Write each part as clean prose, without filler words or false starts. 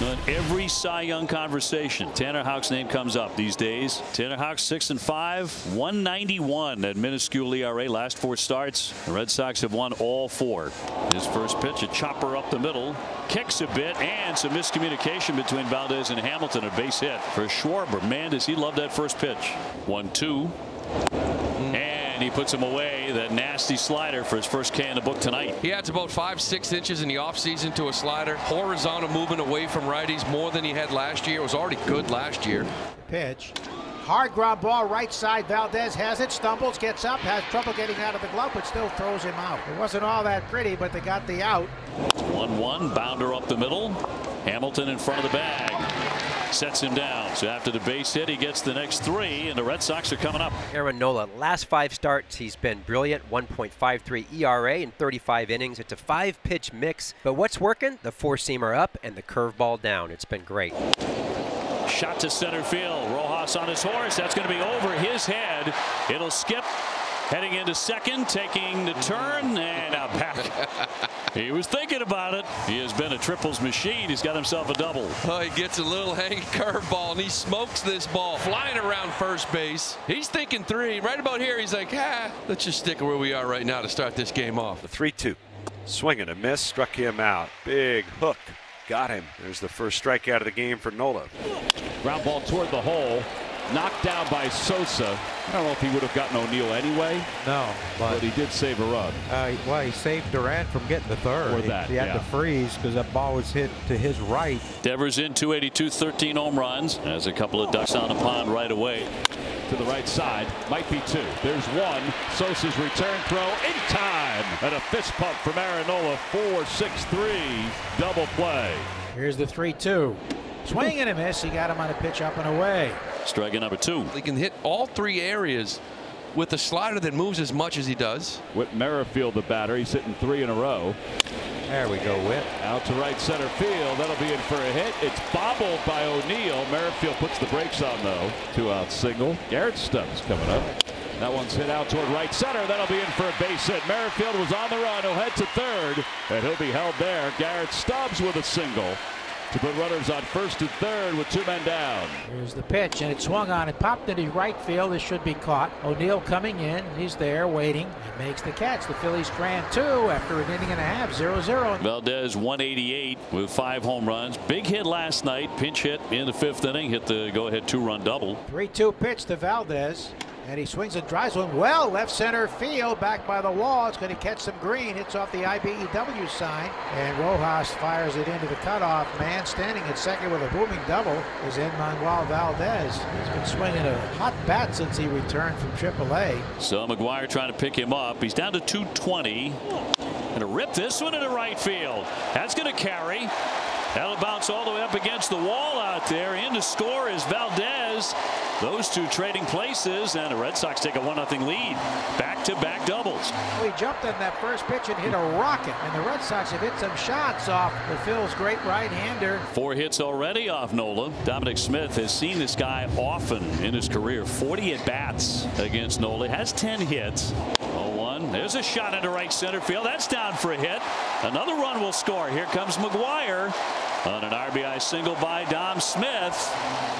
In every Cy Young conversation, Tanner Houck's name comes up these days. Tanner Houck 6-5, 191 at minuscule ERA. Last four starts, the Red Sox have won all four. His first pitch, a chopper up the middle, kicks a bit, and some miscommunication between Valdez and Hamilton. A base hit for Schwarber. Man, does he love that first pitch. 1-2. He puts him away. That nasty slider for his first K in the book tonight. He adds about 5-6 inches in the offseason to a slider. Horizontal movement away from righties more than he had last year. It was already good last year. Pitch. Hard ground ball right side. Valdez has it. Stumbles. Gets up. Has trouble getting out of the glove, but still throws him out. It wasn't all that pretty, but they got the out. 1-1. Bounder up the middle. Hamilton in front of the bag. Sets him down. So after the base hit, he gets the next three, and the Red Sox are coming up. Aaron Nola, last five starts, he's been brilliant. 1.53 ERA in 35 innings. It's a five-pitch mix. But what's working? The four-seamer up and the curveball down. It's been great. Shot to center field. Rojas on his horse. That's going to be over his head. It'll skip. Heading into second, taking the turn, and out back. He was thinking about it. He has been a triples machine. He's got himself a double. Oh, he gets a little hanging curveball, and he smokes this ball, flying around first base. He's thinking three. Right about here, he's like, let's just stick where we are right now to start this game off. The 3-2. Swing and a miss, struck him out. Big hook. Got him. There's the first strikeout of the game for Nola. Ground ball toward the hole. Knocked down by Sosa. I don't know if he would have gotten O'Neill anyway. No, but he did save a run. Well, he saved Duran from getting the third. He had to freeze because that ball was hit to his right. Devers in 282, 13 home runs. Has a couple of ducks on the pond right away. To the right side, might be two. There's one. Sosa's return throw in time, and a fist pump from Aaron Nola. 4-6-3 double play. Here's the 3-2. Swing and a miss. He got him on a pitch up and away. Strike number two. He can hit all three areas with a slider that moves as much as he does. Whit Merrifield, the batter. He's hitting three in a row. There we go, Whit. Out to right center field. That'll be in for a hit. It's bobbled by O'Neill. Merrifield puts the brakes on, though. Two-out single. Garrett Stubbs coming up. That one's hit out toward right center. That'll be in for a base hit. Merrifield was on the run. He'll head to third, and he'll be held there. Garrett Stubbs with a single to put runners on first and third with two men down. Here's the pitch, and it swung on. It popped into right field. It should be caught. O'Neill coming in. He's there waiting. He makes the catch. The Phillies strand two after an inning and a half. 0-0. Valdez 188 with 5 home runs. Big hit last night. Pinch hit in the 5th inning. Hit the go-ahead two-run double. 3-2 pitch to Valdez. And he swings and drives one well left center field, back by the wall. It's going to catch some green. Hits off the IBEW sign, and Rojas fires it into the cutoff man. Standing at second with a booming double is Edmundo Valdez. He's been swinging a hot bat since he returned from AAA. So McGuire trying to pick him up. He's down to 220. Going to rip this one into right field. That's going to carry. That'll bounce all the way up against the wall out there. In to score is Valdez. Those two trading places, and the Red Sox take a 1-0 lead. Back-to-back doubles. Well, he jumped on that first pitch and hit a rocket, and the Red Sox have hit some shots off the Phil's great right-hander. 4 hits already off Nola. Dominic Smith has seen this guy often in his career. 40 at-bats against Nola. Has 10 hits. 0-1. There's a shot into right center field. That's down for a hit. Another run will score. Here comes McGuire on an RBI single by Dom Smith.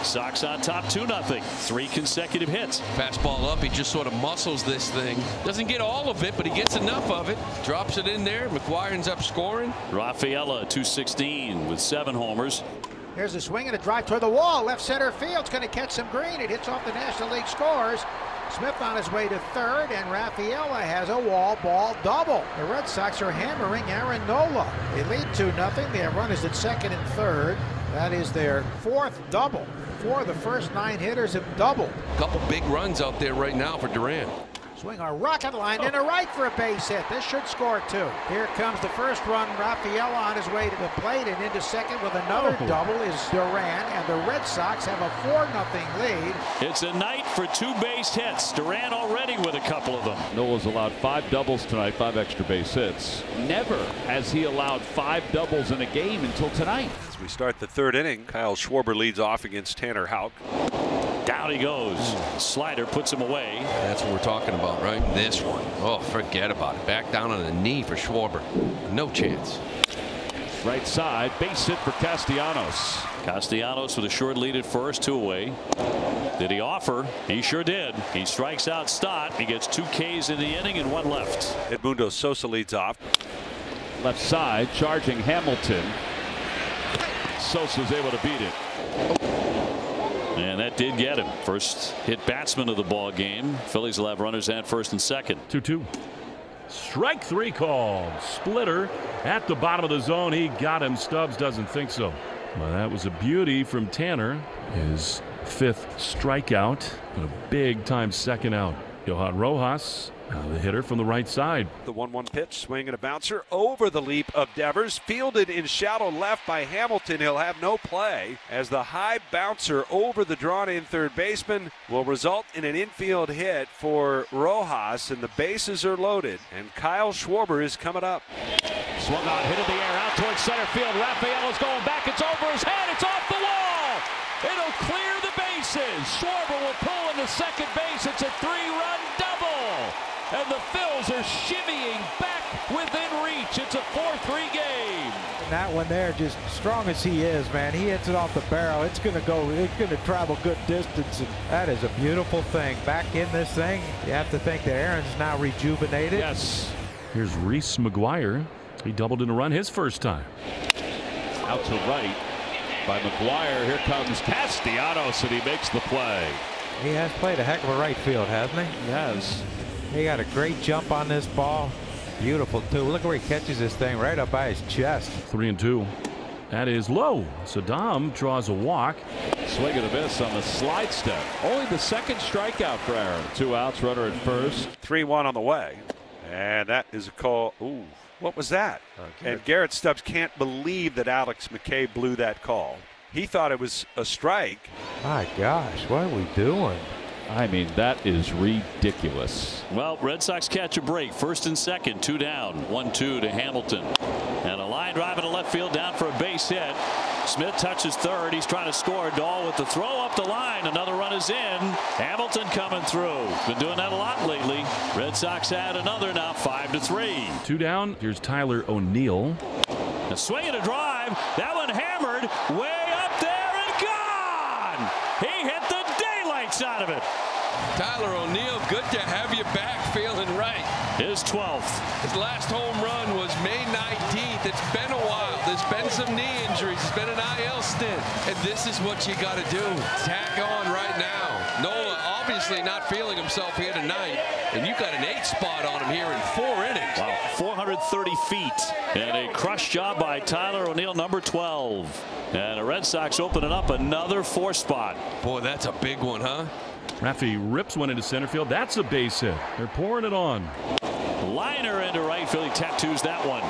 Sox on top 2-0. 3 consecutive hits. Fastball up. He just sort of muscles this thing. Doesn't get all of it, but he gets enough of it. Drops it in there. McGuire ends up scoring. Rafaela 216 with 7 homers. Here's a swing and a drive toward the wall. Left center field's going to catch some green. It hits off the National League scores. Smith on his way to third, and Rafaela has a wall ball double. The Red Sox are hammering Aaron Nola. They lead 2-0. They have runners at second and third. That is their 4th double. 4 of the first 9 hitters have doubled. A couple big runs out there right now for Duran. Swing a rocket line into right for a base hit. This should score 2. Here comes the first run. Rafaela on his way to the plate and into second with another double is Duran, and the Red Sox have a 4-0 lead. It's a night for 2 base hits. Duran already with a couple of them. Nola's allowed 5 doubles tonight, 5 extra base hits. Never has he allowed 5 doubles in a game until tonight. As we start the 3rd inning, Kyle Schwarber leads off against Tanner Houck. Down he goes. Slider puts him away. That's what we're talking about, right? This one. Oh, forget about it. Back down on the knee for Schwarber. No chance. Right side, base hit for Castellanos. Castellanos with a short lead at first, two away. Did he offer? He sure did. He strikes out Stott. He gets two Ks in the inning and one left. Edmundo Sosa leads off. Left side, charging Hamilton. Sosa's able to beat it. And that did get him. First hit batsman of the ball game. Phillies will have runners at first and second. 2-2. Strike three called. Splitter at the bottom of the zone. He got him. Stubbs doesn't think so. Well, that was a beauty from Tanner. His fifth strikeout. And a big time second out. Johan Rojas, the hitter from the right side. The 1-1 pitch. Swing and a bouncer over the leap of Devers. Fielded in shallow left by Hamilton. He'll have no play as the high bouncer over the drawn-in third baseman will result in an infield hit for Rojas, and the bases are loaded. And Kyle Schwarber is coming up. Swung on, hit in the air, out towards center field. Rafaela's going back. It's over his head. It's off the wall. It'll clear the bases. Schwarber will pull into second base. It's a three-run double. And the Phils are shimmying back within reach. It's a 4-3 game. And that one there, just strong as he is, man, he hits it off the barrel. It's going to go, it's going to travel good distance. And that is a beautiful thing. Back in this thing, you have to think that Aaron's now rejuvenated. Yes. Here's McGuire. He doubled in a run his first time. Out to right by McGuire. Here comes Castellanos, and he makes the play. He has played a heck of a right field, hasn't he? Yes. He got a great jump on this ball. Beautiful, too. Look where he catches this thing, right up by his chest. 3-2. That is low. Saddam draws a walk. Swing and a miss on the slide step. Only the second strikeout for Aaron. Two outs, runner at first. 3-1 on the way. And that is a call. Ooh, what was that? And Garrett Stubbs can't believe that Alex McKay blew that call. He thought it was a strike. My gosh, what are we doing? I mean, that is ridiculous. Well, Red Sox catch a break. First and second, two down. 1-2 to Hamilton. And a line drive into left field, down for a base hit. Smith touches third. He's trying to score. Dahl with the throw up the line. Another run is in. Hamilton coming through. Been doing that a lot lately. Red Sox add another now, 5-3. Two down. Here's Tyler O'Neill. A swing and a drive. That one hammered way up there and gone. He hit the daylights out of it. Tyler O'Neill, good to have you back, feeling right. His 12th. His last home run was May 19th. It's been a while. There's been some knee injuries. It's been an IL stint. And this is what you got to do. Tack on right now. Nola obviously not feeling himself here tonight. And you got an 8 spot on him here in 4 innings. Wow, 430 feet. And a crush job by Tyler O'Neill, number 12. And the Red Sox opening up another 4 spot. Boy, that's a big one, huh? Raffy rips one into center field. That's a base hit. They're pouring it on. Liner into right field. He tattoos that one.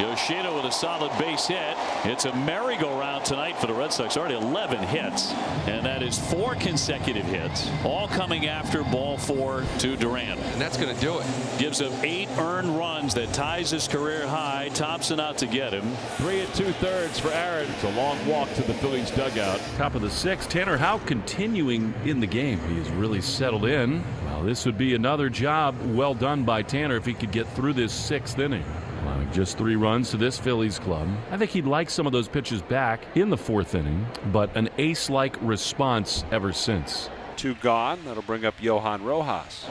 Yoshida with a solid base hit. It's a merry-go-round tonight for the Red Sox. Already 11 hits, and that is 4 consecutive hits, all coming after ball 4 to Duran. And that's going to do it. Gives up 8 earned runs. That ties his career high. Thompson out to get him. 3 2/3 for Aaron. It's a long walk to the Phillies dugout. Top of the 6th. Tanner Houck continuing in the game. He has really settled in. Well, this would be another job well done by Tanner if he could get through this 6th inning. Just 3 runs to this Phillies club. I think he'd like some of those pitches back in the 4th inning, but an ace-like response ever since. 2 gone. That'll bring up Johan Rojas.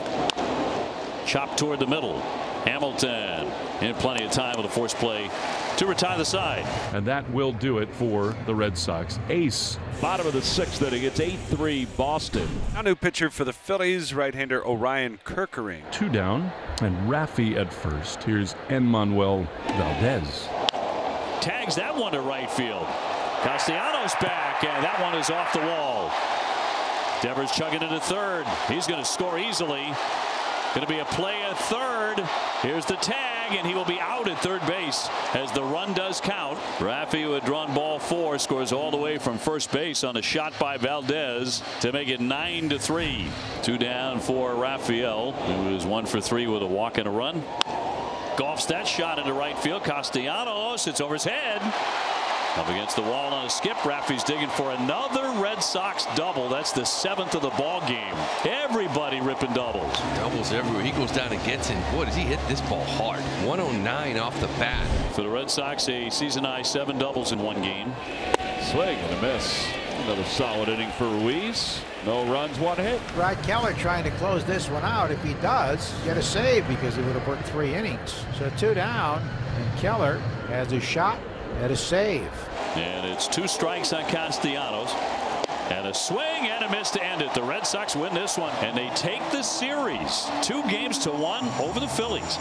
Chopped toward the middle. Hamilton in plenty of time with a force play to retire the side. And that will do it for the Red Sox. Ace. Bottom of the 6th inning. It's 8-3 Boston. A new pitcher for the Phillies, right-hander Orion Kirkering. 2 down and Raffy at first. Here's Edmundo Valdez. Tags that one to right field. Castellanos back, and that one is off the wall. Devers chugging into third. He's going to score easily. Going to be a play at third. Here's the tag, and he will be out at third base as the run does count. Raffy, who had drawn ball 4, scores all the way from first base on a shot by Valdez to make it 9-3. 2 down for Rafael, who is 1 for 3 with a walk and a run. Golfs that shot into right field. Castellanos, it's over his head. Up against the wall on a skip. Raffy's digging for another Red Sox double. That's the 7th of the ball game. Everybody ripping doubles. Doubles everywhere. He goes down and gets in. Boy, does he hit this ball hard. 109 off the bat. For the Red Sox, a season-high 7 doubles in one game. Swing and a miss. Another solid inning for Ruiz. No runs, one hit. Rod Keller trying to close this one out. If he does, get a save because he would have worked 3 innings. So 2 down, and Keller has a shot at a save. And it's 2 strikes on Castellanos. And a swing and a miss to end it. The Red Sox win this one, and they take the series 2 games to 1 over the Phillies.